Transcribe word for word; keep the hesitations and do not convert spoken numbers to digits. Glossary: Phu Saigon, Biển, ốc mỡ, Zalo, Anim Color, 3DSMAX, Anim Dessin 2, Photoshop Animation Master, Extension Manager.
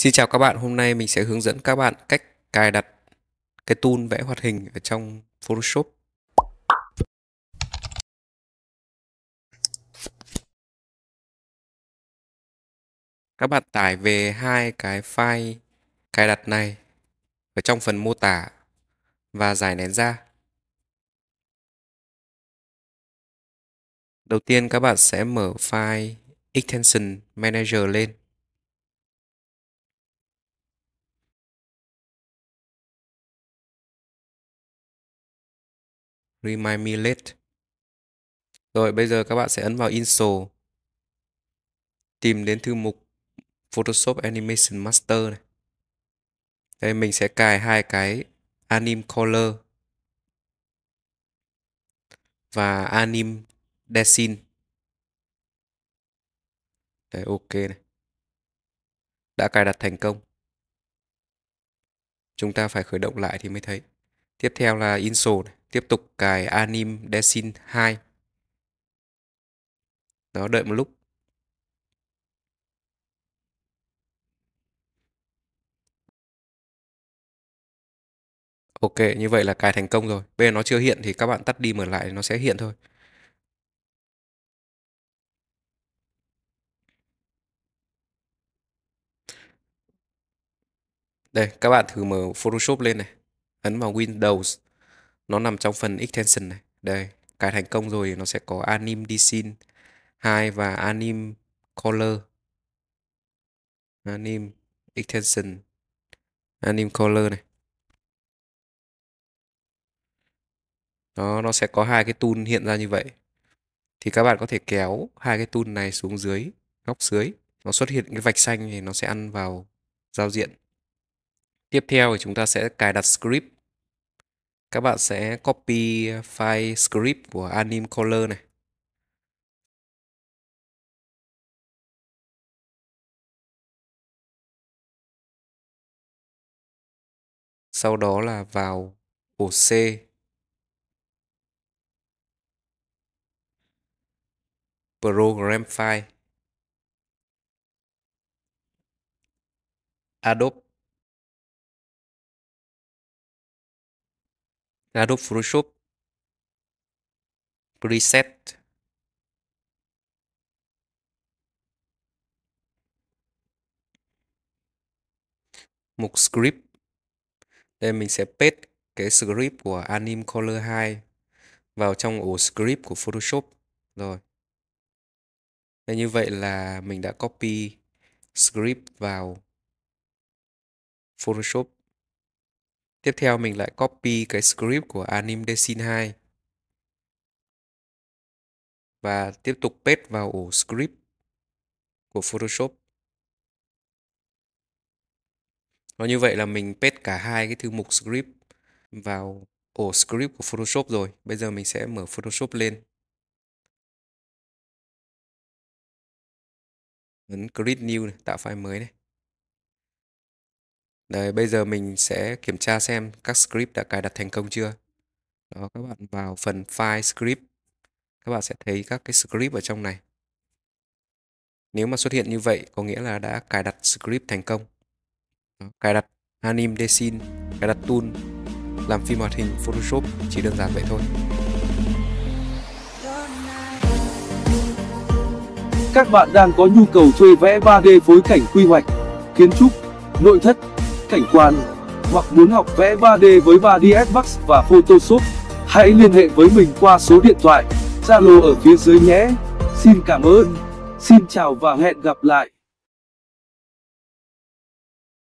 Xin chào các bạn, hôm nay mình sẽ hướng dẫn các bạn cách cài đặt cái tool vẽ hoạt hình ở trong Photoshop. Các bạn tải về hai cái file cài đặt này ở trong phần mô tả và giải nén ra. Đầu tiên các bạn sẽ mở file Extension Manager lên. Remind me late. Rồi bây giờ các bạn sẽ ấn vào Install. Tìm đến thư mục Photoshop Animation Master này. Đây mình sẽ cài hai cái Anim Color và Anim Dessin. Đấy, ok này. Đã cài đặt thành công. Chúng ta phải khởi động lại thì mới thấy. Tiếp theo là Install này. Tiếp tục cài Anim Dessin hai. Đó, đợi một lúc. Ok, như vậy là cài thành công rồi. Bây giờ nó chưa hiện thì các bạn tắt đi mở lại nó sẽ hiện thôi. Đây, các bạn thử mở Photoshop lên này. Ấn vào Windows. Nó nằm trong phần Extension này. Đây, cài thành công rồi thì nó sẽ có Anim Dessin hai và Anim Color. Anim Extension. Anim Color này. Đó, nó sẽ có hai cái tool hiện ra như vậy. Thì các bạn có thể kéo hai cái tool này xuống dưới, góc dưới. Nó xuất hiện cái vạch xanh thì nó sẽ ăn vào giao diện. Tiếp theo thì chúng ta sẽ cài đặt script. Các bạn sẽ copy file script của Anim Color này. Sau đó là vào ổ C. Program file. Adobe. Adobe Photoshop. Preset. Mục script. Đây mình sẽ paste cái script của Anim Color hai vào trong ổ script của Photoshop. Rồi. Đây, như vậy là mình đã copy script vào Photoshop. Tiếp theo mình lại copy cái script của Anim Dessin hai và tiếp tục paste vào ổ script của Photoshop. Nó như vậy là mình paste cả hai cái thư mục script vào ổ script của Photoshop rồi. Bây giờ mình sẽ mở Photoshop lên. Ấn Create New này, tạo file mới này. Đấy, bây giờ mình sẽ kiểm tra xem các script đã cài đặt thành công chưa. Đó, các bạn vào phần File Script. Các bạn sẽ thấy các cái script ở trong này. Nếu mà xuất hiện như vậy, có nghĩa là đã cài đặt script thành công. Đó, cài đặt Anim Dessin, cài đặt tool, làm phim hoạt hình Photoshop, chỉ đơn giản vậy thôi. Các bạn đang có nhu cầu thuê vẽ ba D phối cảnh quy hoạch, kiến trúc, nội thất, cảnh quan hoặc muốn học vẽ ba D với ba D S Max và Photoshop? Hãy liên hệ với mình qua số điện thoại Zalo ở phía dưới nhé. Xin cảm ơn, xin chào và hẹn gặp lại.